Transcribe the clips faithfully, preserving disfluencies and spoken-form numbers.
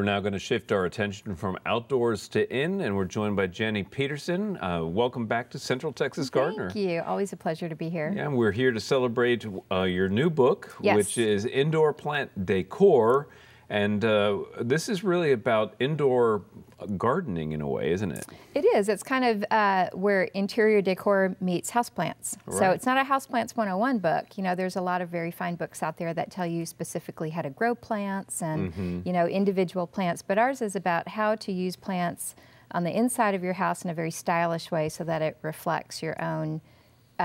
We're now going to shift our attention from outdoors to in, and we're joined by Jenny Peterson. Uh, welcome back to Central Texas Gardener. Thank you. Always a pleasure to be here. Yeah, and we're here to celebrate uh, your new book, yes. which is Indoor Plant Décor. And uh, this is really about indoor gardening in a way, isn't it? It is. It's kind of uh, where interior decor meets houseplants. Right. So it's not a houseplants one oh one book. You know, there's a lot of very fine books out there that tell you specifically how to grow plants and, mm-hmm. you know, individual plants. But ours is about how to use plants on the inside of your house in a very stylish way so that it reflects your own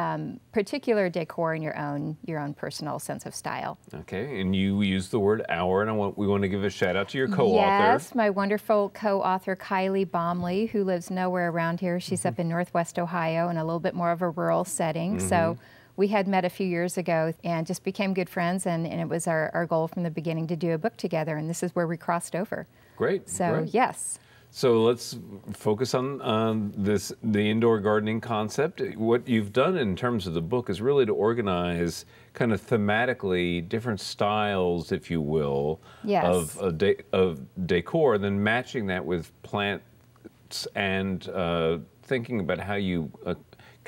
Um, particular decor and your own your own personal sense of style. Okay, and you use the word our, and I want, we want to give a shout out to your co-author. Yes, my wonderful co-author Kylee Baumle, who lives nowhere around here. She's mm-hmm. up in Northwest Ohio in a little bit more of a rural setting. Mm-hmm. So we had met a few years ago and just became good friends, and, and it was our, our goal from the beginning to do a book together, and this is where we crossed over. Great. So great. Yes. So let's focus on um, this, the indoor gardening concept. What you've done in terms of the book is really to organize kind of thematically different styles, if you will, yes. of, of, de of decor, and then matching that with plants and uh, thinking about how you uh,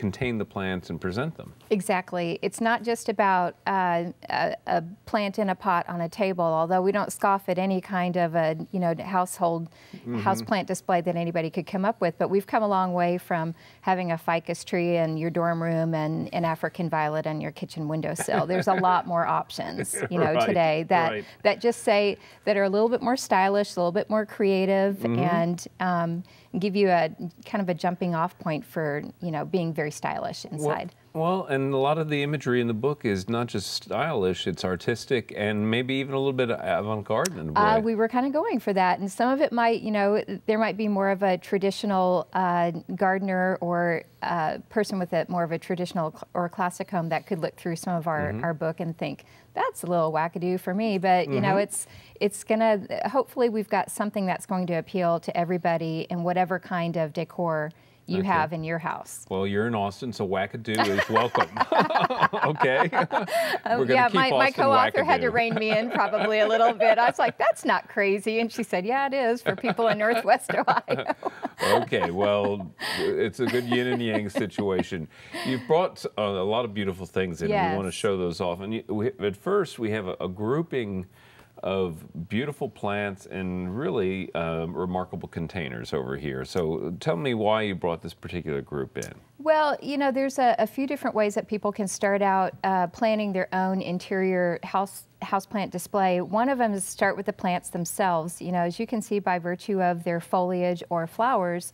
contain the plants and present them. Exactly. It's not just about uh, a, a plant in a pot on a table, although we don't scoff at any kind of a you know household mm-hmm. houseplant display that anybody could come up with, but we've come a long way from having a ficus tree in your dorm room and an African violet on your kitchen windowsill. There's a lot more options you know right, today that, right. that just say that are a little bit more stylish, a little bit more creative, mm-hmm. and um, give you a kind of a jumping off point for you know being very stylish inside. Well, well, and a lot of the imagery in the book is not just stylish, it's artistic and maybe even a little bit avant-garde in a way. Uh, we were kind of going for that, and some of it might, you know, there might be more of a traditional uh, gardener or uh, person with a more of a traditional or classic home that could look through some of our, mm-hmm. our book and think, that's a little wackadoo for me, but you mm-hmm. know, it's it's gonna, hopefully we've got something that's going to appeal to everybody in whatever kind of decor you okay. have in your house. Well, you're in Austin, so wackadoo is welcome. Okay. We're gonna yeah, keep my, my co-author had to rein me in probably a little bit. I was like, that's not crazy. And she said, yeah, it is for people in Northwest Ohio. Okay, well, it's a good yin and yang situation. You've brought uh, a lot of beautiful things in, yes. and we want to show those off. And you, we, at first, we have a, a grouping of beautiful plants in really uh, remarkable containers over here. So tell me why you brought this particular group in. Well, you know, there's a, a few different ways that people can start out uh, planning their own interior house houseplant display. One of them is start with the plants themselves. You know, as you can see by virtue of their foliage or flowers,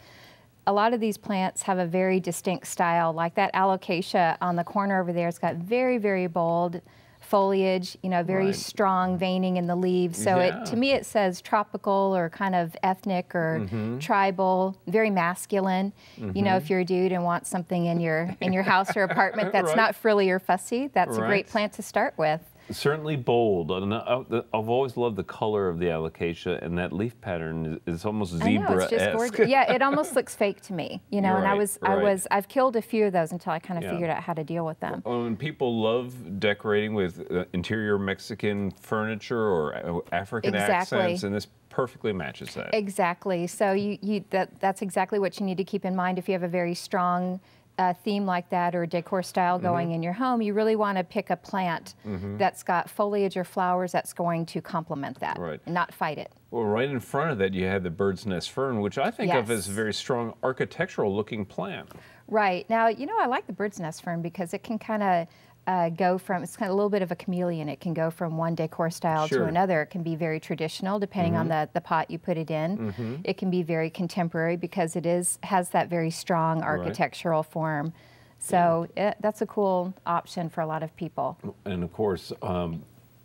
a lot of these plants have a very distinct style. Like that Alocasia on the corner over there, it's got very, very bold foliage, you know, very right. strong veining in the leaves. So yeah. it, to me, it says tropical or kind of ethnic or mm-hmm. tribal, very masculine. Mm-hmm. You know, if you're a dude and want something in your in your house or apartment that's right. not frilly or fussy, that's right. a great plant to start with. Certainly bold. And I've always loved the color of the Alocasia, and that leaf pattern is almost zebra-esque. Yeah, it almost looks fake to me, you know. Right, and I was, right. I was, I've killed a few of those until I kind of yeah. figured out how to deal with them. Well, and people love decorating with uh, interior Mexican furniture or African exactly. accents, and this perfectly matches that. Exactly. So you, you, that, that's exactly what you need to keep in mind if you have a very strong a theme like that or decor style going mm-hmm. in your home. You really want to pick a plant mm-hmm. that's got foliage or flowers that's going to complement that, right. and not fight it. Well, right in front of that, you have the bird's nest fern, which I think yes. of as a very strong architectural-looking plant. Right. Now, you know, I like the bird's nest fern because it can kind of Uh, go from, it's kind of a little bit of a chameleon. It can go from one decor style sure. to another. It can be very traditional depending mm-hmm. on the, the pot you put it in. Mm-hmm. It can be very contemporary because it is has that very strong architectural right. form. So yeah. it, that's a cool option for a lot of people. And of course, um,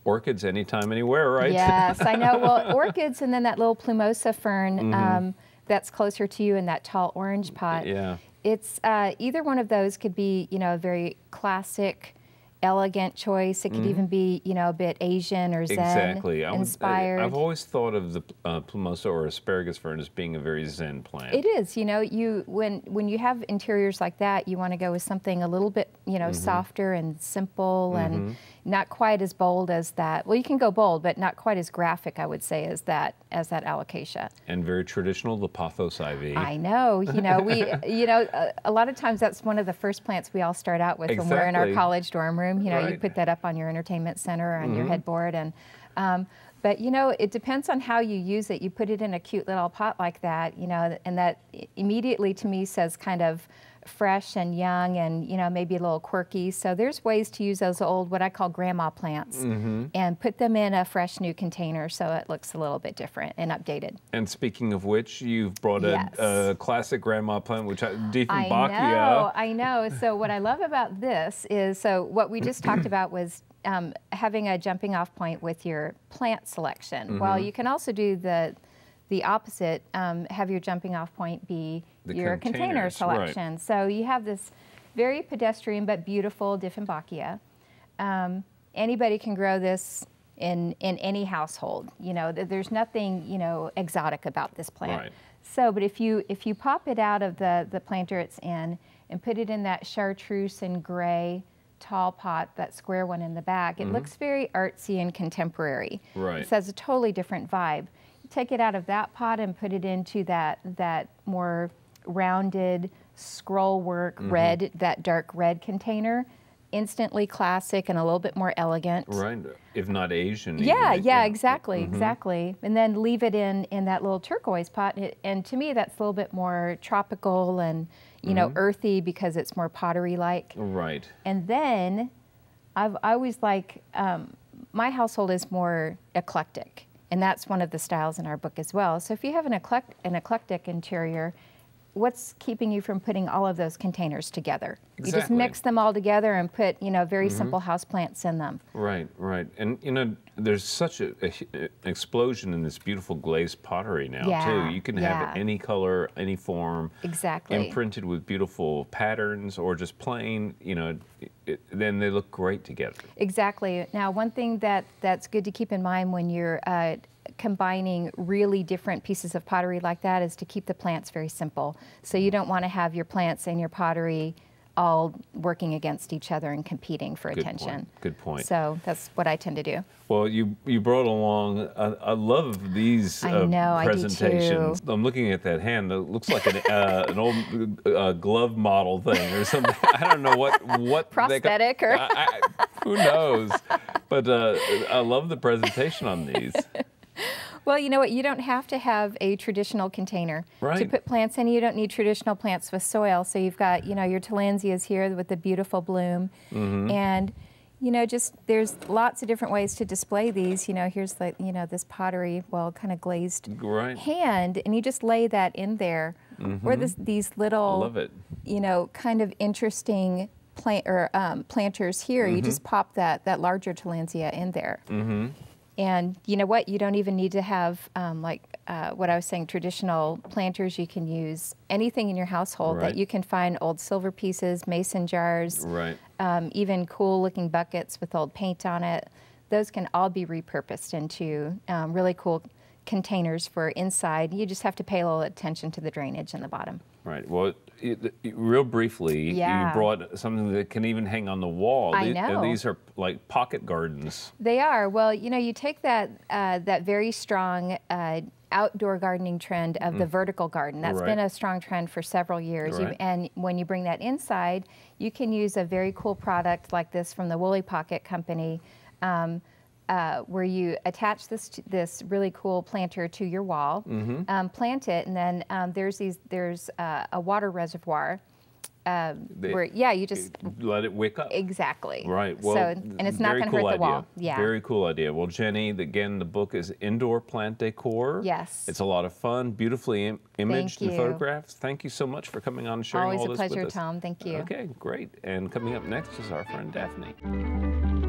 orchids anytime, anywhere, right? Yes, I know. Well, orchids and then that little plumosa fern mm-hmm. um, that's closer to you in that tall orange pot. Yeah. It's uh, either one of those could be, you know, a very classic, elegant choice. It could mm-hmm. even be, you know, a bit Asian or Zen exactly. I inspired. Would, I, I've always thought of the uh, plumosa or asparagus fern as being a very Zen plant. It is. You know, you when when you have interiors like that, you want to go with something a little bit, you know, mm-hmm. softer and simple, mm-hmm. and not quite as bold as that. Well, you can go bold, but not quite as graphic, I would say, as that as that Alocasia. And very traditional, the pothos ivy. I know. You know, we, you know, a, a lot of times that's one of the first plants we all start out with exactly. when we're in our college dorm room. You know, right. you put that up on your entertainment center or on mm-hmm. your headboard, and. Um, But, you know, it depends on how you use it. You put it in a cute little pot like that, you know, and that immediately to me says kind of fresh and young and, you know, maybe a little quirky. So there's ways to use those old, what I call grandma plants, mm-hmm. and put them in a fresh new container so it looks a little bit different and updated. And speaking of which, you've brought a, yes. a classic grandma plant, which I, Dieffenbachia. I know, I know. So what I love about this is, so what we just talked about was Um, having a jumping off point with your plant selection. Mm-hmm. Well, you can also do the the opposite, um, have your jumping off point be the your container selection. Right. So you have this very pedestrian but beautiful Dieffenbachia. Um, anybody can grow this in, in any household. You know, there's nothing, you know, exotic about this plant. Right. So, but if you, if you pop it out of the, the planter it's in and put it in that chartreuse and gray tall pot, that square one in the back, it mm-hmm. looks very artsy and contemporary. Right. It has a totally different vibe. You take it out of that pot and put it into that that more rounded scroll work mm-hmm. red, that dark red container. Instantly classic and a little bit more elegant. Right, if not Asian. Yeah, even. yeah, exactly, mm-hmm. exactly. And then leave it in in that little turquoise pot. And to me, that's a little bit more tropical and, you mm-hmm. know, earthy because it's more pottery-like. Right. And then I've I always like um, my household is more eclectic, and that's one of the styles in our book as well. So if you have an eclect an eclectic interior, what's keeping you from putting all of those containers together? Exactly. You just mix them all together and put, you know, very mm-hmm. simple houseplants in them. Right, right. And, you know, there's such a, a, an explosion in this beautiful glazed pottery now, yeah, too. You can yeah. have it any color, any form. Exactly. Imprinted with beautiful patterns or just plain, you know, it, it, then they look great together. Exactly. Now, one thing that, that's good to keep in mind when you're uh, combining really different pieces of pottery like that is to keep the plants very simple. So you don't want to have your plants and your pottery all working against each other and competing for Good attention. Point. Good point. So that's what I tend to do. Well, you you brought along, I, I love these I uh, know, presentations. I do too. I'm looking at that hand, it looks like an, uh, an old uh, glove model thing or something. I don't know what, what prosthetic or I, I, who knows, but uh, I love the presentation on these. Well, you know what? You don't have to have a traditional container right. to put plants in. You don't need traditional plants with soil. So you've got, you know, your Tillandsias here with the beautiful bloom, mm-hmm. and you know, just there's lots of different ways to display these. You know, here's the, you know, this pottery, well, kind of glazed right. hand, and you just lay that in there, mm-hmm. or this, these little, I love it. you know, kind of interesting plant or um, planters here. Mm-hmm. You just pop that that larger Tillandsia in there. Mm-hmm. And you know what? You don't even need to have, um, like uh, what I was saying, traditional planters. You can use anything in your household right. that you can find, old silver pieces, mason jars, right. um, even cool looking buckets with old paint on it. Those can all be repurposed into um, really cool containers for inside. You just have to pay a little attention to the drainage in the bottom. Right. Well, it, it, real briefly, yeah. you brought something that can even hang on the wall. I these, know. These are like pocket gardens. They are. Well, you know, you take that uh, that very strong uh, outdoor gardening trend of mm. the vertical garden. That's right. been a strong trend for several years. Right. You, and when you bring that inside, you can use a very cool product like this from the Woolly Pocket Company, um, Uh, where you attach this this really cool planter to your wall, mm-hmm. um, plant it, and then um, there's these there's uh, a water reservoir. Uh, they, where yeah, you just let it wick up. Exactly. Right. Well, so, and it's not going to cool hurt idea. the wall. Yeah. Very cool idea. Well, Jenny, again, the book is Indoor Plant Décor. Yes. It's a lot of fun, beautifully Im imaged and photographs. Thank you so much for coming on and sharing Always all this pleasure, with us. Always a pleasure, Tom. Thank you. Okay, great. And coming up next is our friend Daphne.